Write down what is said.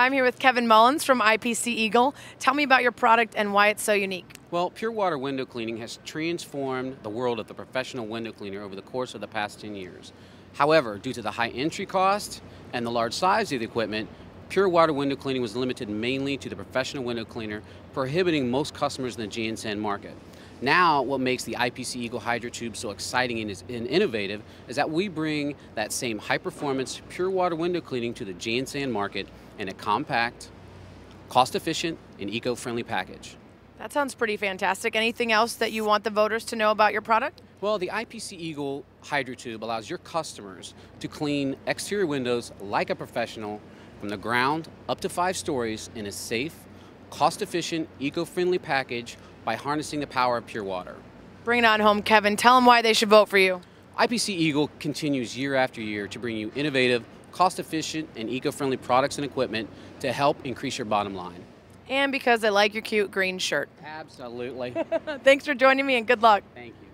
I'm here with Kevin Mullins from IPC Eagle. Tell me about your product and why it's so unique. Well, Pure Water Window Cleaning has transformed the world of the professional window cleaner over the course of the past 10 years. However, due to the high entry cost and the large size of the equipment, Pure Water Window Cleaning was limited mainly to the professional window cleaner, prohibiting most customers in the Jansan market. Now, what makes the IPC Eagle HydroTube so exciting and innovative is that we bring that same high-performance Pure Water window cleaning to the Jansan market in a compact, cost-efficient, and eco-friendly package. That sounds pretty fantastic. Anything else that you want the voters to know about your product? Well, the IPC Eagle HydroTube allows your customers to clean exterior windows like a professional from the ground up to 5 stories in a safe, cost-efficient, eco-friendly package by harnessing the power of Pure Water. Bring it on home, Kevin. Tell them why they should vote for you. IPC Eagle continues year after year to bring you innovative, cost-efficient, and eco-friendly products and equipment to help increase your bottom line. And because they like your cute green shirt. Absolutely. Thanks for joining me, and good luck. Thank you.